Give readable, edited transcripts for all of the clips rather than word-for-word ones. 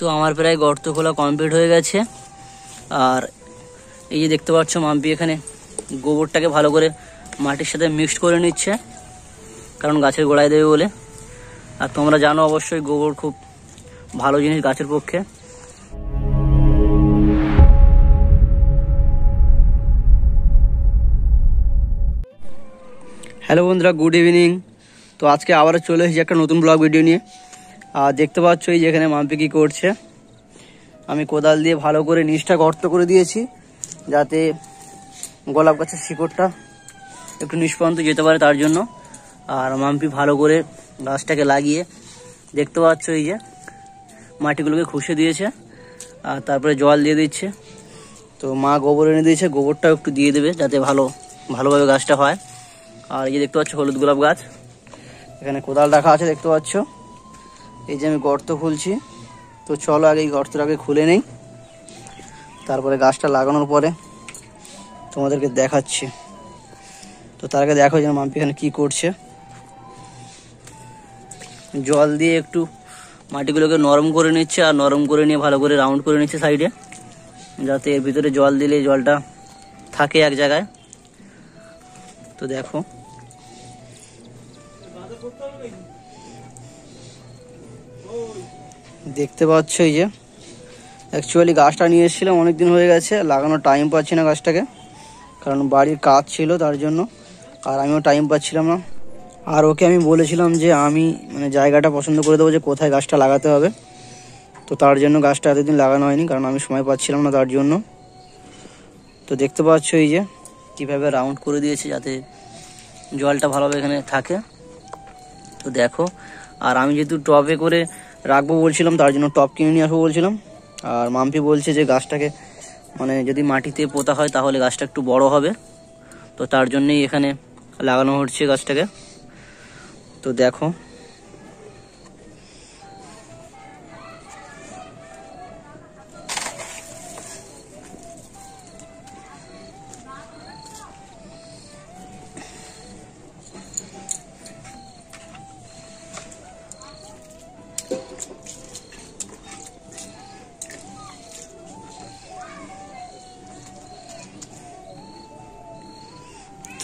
तो আমার প্রায় গর্ত খোলা কমপ্লিট হয়ে গেছে। আর এই যে দেখতে পাচ্ছ মাম্পি এখানে গোবরটাকে ভালো করে মাটির সাথে মিক্সড করে নিচ্ছে, কারণ গাছের গোড়ায় দেবে বলে। আর তোমরা জানো অবশ্যই গোবর খুব ভালো জিনিস গাছের পক্ষে। হ্যালো বন্ধুরা, গুড ইভিনিং। তো আজকে আবার চলে এসেছি একটা নতুন ব্লগ ভিডিও নিয়ে। আর দেখতে পাচ্ছ এই যেখানে মাম্পি কী করছে, আমি কোদাল দিয়ে ভালো করে নিচটা গর্ত করে দিয়েছি যাতে গোলাপ গাছের শিকড়টা একটু নিচ পর্যন্ত যেতে পারে তার জন্য। আর মাম্পি ভালো করে গাছটাকে লাগিয়ে দেখতে পাচ্ছ এই যে মাটিগুলোকে খুশে দিয়েছে আর তারপরে জল দিয়ে দিচ্ছে। তো মা গোবর এনে দিয়েছে, গোবরটাও একটু দিয়ে দেবে যাতে ভালোভাবে গাছটা হয়। আর এই যে দেখতে পাচ্ছ হলুদ গোলাপ গাছ, এখানে কোদাল রাখা আছে দেখতে পাচ্ছ। এই যে আমি গর্ত খুলছি, তো চলো আগে এই গর্তটাকে খুলে নেই, তারপরে গাছটা লাগানোর পরে তোমাদেরকে দেখাচ্ছি। তো তার আগে দেখো যে মাম্পি এখানে কী করছে, জল দিয়ে একটু মাটিগুলোকে নরম করে নিচ্ছে। আর নরম করে নিয়ে ভালো করে রাউন্ড করে নিচ্ছে সাইডে, যাতে এর ভিতরে জল দিলে জলটা থাকে এক জায়গায়। তো দেখো দেখতে পাচ্ছ এই যে অ্যাকচুয়ালি গাছটা নিয়ে এসেছিলাম অনেকদিন হয়ে গেছে, লাগানোর টাইম পাচ্ছি না গাছটাকে, কারণ বাড়ির কাজ ছিল তার জন্য। আর আমিও টাইম পাচ্ছিলাম না। আর ওকে আমি বলেছিলাম যে আমি মানে জায়গাটা পছন্দ করে দেবো যে কোথায় গাছটা লাগাতে হবে, তো তার জন্য গাছটা এতদিন লাগানো হয়নি কারণ আমি সময় পাচ্ছিলাম না তার জন্য। তো দেখতে পাচ্ছ এই যে কীভাবে রাউন্ড করে দিয়েছি যাতে জলটা ভালোভাবে এখানে থাকে। তো দেখো, আর আমি যেহেতু টবে করে রাখবো বলছিলাম তার জন্য টব কিনে নিয়ে আসবো বলছিলাম। আর মাম্পি বলছে যে গাছটাকে মানে যদি মাটিতে পোতা হয় তাহলে গাছটা একটু বড় হবে, তো তার জন্যই এখানে লাগানো হচ্ছে গাছটাকে। তো দেখো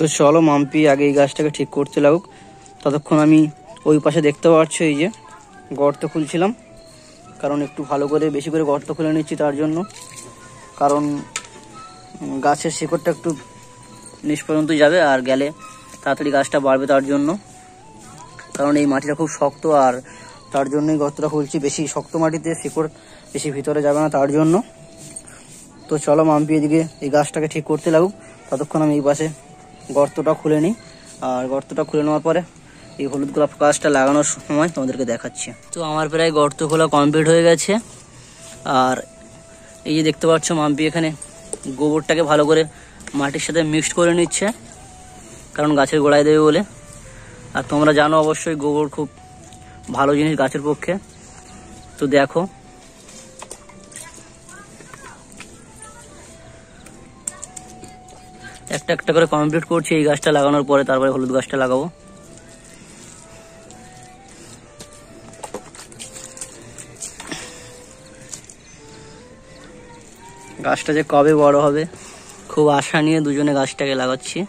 তো চলো মাম্পি আগে এই গাছটাকে ঠিক করতে লাগুক, ততক্ষণ আমি ওই পাশে দেখতে পাচ্ছি এই যে গর্ত খুলছিলাম, কারণ একটু ভালো করে বেশি করে গর্ত খুলে নিচ্ছি তার জন্য, কারণ গাছের শিকড়টা একটু নিচ পর্যন্ত যাবে আর গেলে তাড়াতাড়ি গাছটা বাড়বে তার জন্য, কারণ এই মাটিটা খুব শক্ত। আর তার জন্যই গর্তটা খুলছি, বেশি শক্ত মাটিতে শিকড় বেশি ভিতরে যাবে না তার জন্য। তো চলো মাম্পি এদিকে এই গাছটাকে ঠিক করতে লাগুক, ততক্ষণ আমি এই পাশে গর্তটা খুলে নিই। আর গর্তটা খুলে নেওয়ার পরে এই হলুদ গোলাপ গাছটা লাগানোর সময় তোমাদেরকে দেখাচ্ছি। তো আমার প্রায় গর্ত খোলা কমপ্লিট হয়ে গেছে। আর এই যে দেখতে পাচ্ছ মাম্পি এখানে গোবরটাকে ভালো করে মাটির সাথে মিক্সড করে নিচ্ছে, কারণ গাছের গোড়ায় দেবে বলে। আর তোমরা জানো অবশ্যই গোবর খুব ভালো জিনিস গাছের পক্ষে। তো দেখো একটা একটা করে কমপ্লিট করছি, এই গাছটা লাগানোর পরে তারপরে হলুদ গাছটা লাগাবো। গাছটা যে কবে বড় হবে খুব আশা নিয়ে দুজনে গাছটাকে লাগাচ্ছি।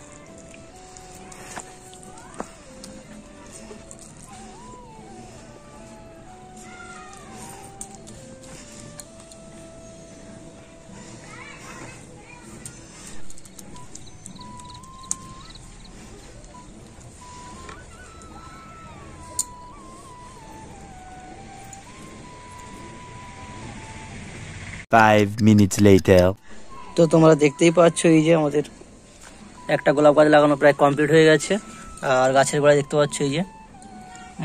তো তোমরা দেখতেই পাচ্ছ এই যে আমাদের একটা গোলাপ গাছ লাগানো প্রায় কমপ্লিট হয়ে গেছে। আর গাছের গোড়ায় দেখতে পাচ্ছ এই যে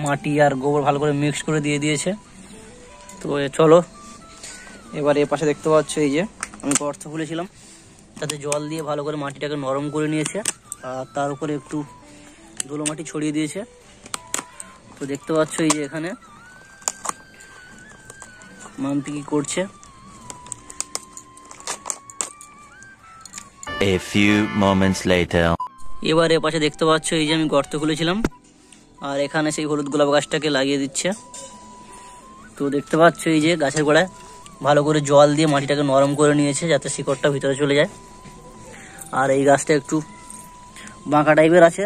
মাটি আর গোবর ভালো করে মিক্স করে দিয়ে দিয়েছে। তো চলো এবার এ পাশে দেখতে পাচ্ছ এই যে আমি গর্ত খুলেছিলাম, তাতে জল দিয়ে ভালো করে মাটিটাকে নরম করে নিয়েছে আর তার উপরে একটু ধুলো মাটি ছড়িয়ে দিয়েছে। তো দেখতে পাচ্ছ এই যে এখানে মাম্পি কি করছে। A few moments later. এবার এ পাশে দেখতে পাচ্ছ এই যে আমি গর্ত খুলেছিলাম আর এখানে সেই হলুদ গোলাপ গাছটাকে লাগিয়ে দিচ্ছে। तो দেখতে পাচ্ছ এই যে গাছের গোড়ায় ভালো করে জল দিয়ে মাটিটাকে নরম করে নিয়েছে যাতে শিকড়টা ভিতরে চলে যায়। আর এই গাছটা একটু বাঁকা টাইপের আছে,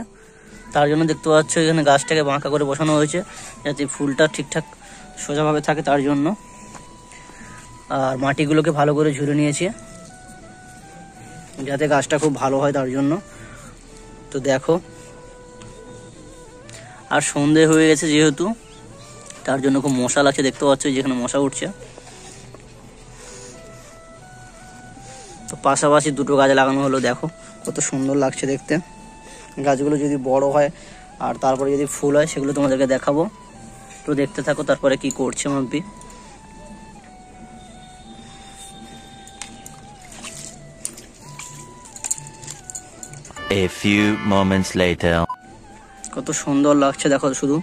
তার জন্য দেখতে পাচ্ছ এখানে গাছটাকে বাঁকা করে বসানো হয়েছে যাতে ফুলটা ঠিকঠাক সোজাভাবে থাকে তার জন্য। আর মাটিগুলোকে ভালো করে ঝুড়ে নিয়েছি যাতে গাছটা খুব ভালো হয় তার জন্য। তো দেখো আর সন্ধে হয়ে গেছে যেহেতু তার জন্য খুব মশা লাগছে, দেখতে পাচ্ছ যেখানে মশা উঠছে। তো পাশাপাশি দুটো গাছ লাগানো হলো, দেখো কত সুন্দর লাগছে দেখতে। গাছগুলো যদি বড় হয় আর তারপরে যদি ফুল হয় সেগুলো তোমাদেরকে দেখাবো, তো দেখতে থাকো তারপরে কি করছে Mampi. A few moments later কত সুন্দর লাগছে দেখো, শুধু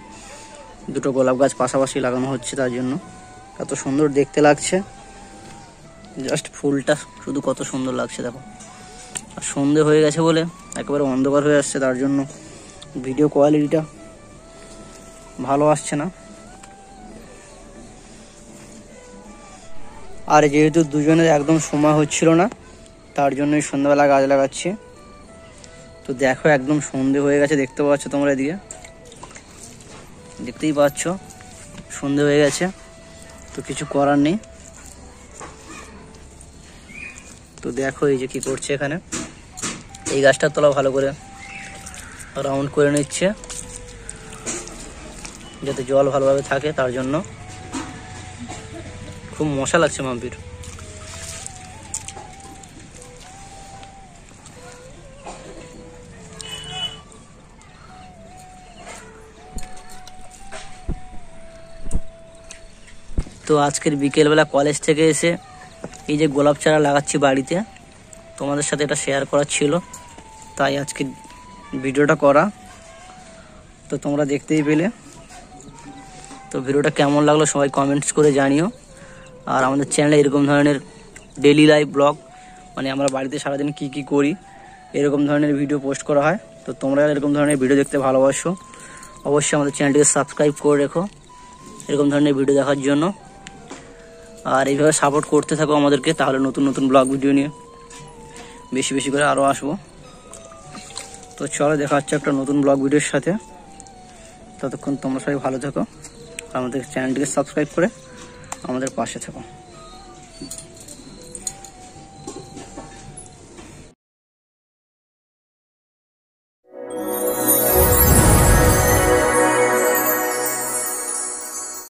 দুটো গোলাপ গাছ পাশাপাশি লাগানো হচ্ছে তার জন্য কত সুন্দর দেখতে লাগছে। জাস্ট ফুলটা শুধু কত সুন্দর লাগছে দেখো। আর সন্ধে হয়ে গেছে বলে একেবারে অন্ধকার হয়ে আসছে তার জন্য ভিডিও কোয়ালিটিটা ভালো আসছে না। আর যেহেতু দুজনের একদম সময় হচ্ছিল না তার জন্যই সন্ধ্যাবেলা গাছ লাগাচ্ছি। তো দেখো একদম সন্ধে হয়ে গেছে, দেখতে পাচ্ছ তোমরা এদিকে দেখতেই পাচ্ছ সন্ধে হয়ে গেছে, তো কিছু করার নেই। তো দেখো এই যে কি করছে এখানে, এই গাছটার তলা ভালো করে রাউন্ড করে নিচ্ছে যাতে জল ভালোভাবে থাকে তার জন্য। খুব মশা লাগছে মাম্পির। তো আজকের বিকেলবেলা কলেজ থেকে এসে এই যে গোলাপ চারা লাগাচ্ছি বাড়িতে, তোমাদের সাথে এটা শেয়ার করা ছিল তাই আজকে ভিডিওটা করা, তো তোমরা দেখতেই পেলে। তো ভিডিওটা কেমন লাগলো সবাই কমেন্টস করে জানিও। আর আমাদের চ্যানেলে এরকম ধরনের ডেইলি লাইফ ব্লগ, মানে আমরা বাড়িতে সারাদিন কী কী করি এরকম ধরনের ভিডিও পোস্ট করা হয়, তো তোমরা এরকম ধরনের ভিডিও দেখতে ভালোবাসো অবশ্যই আমাদের চ্যানেলটিকে সাবস্ক্রাইব করে রেখো এরকম ধরনের ভিডিও দেখার জন্য। আর এইভাবে সাপোর্ট করতে থাকো আমাদেরকে, তাহলে নতুন নতুন ব্লগ ভিডিও নিয়ে বেশি বেশি করে আরও আসবো। তো চলো দেখা হচ্ছে একটা নতুন ব্লগ ভিডিওর সাথে, ততক্ষণ তোমরা সবাই ভালো থাকো, আমাদের চ্যানেলটিকে সাবস্ক্রাইব করে আমাদের পাশে থাকো।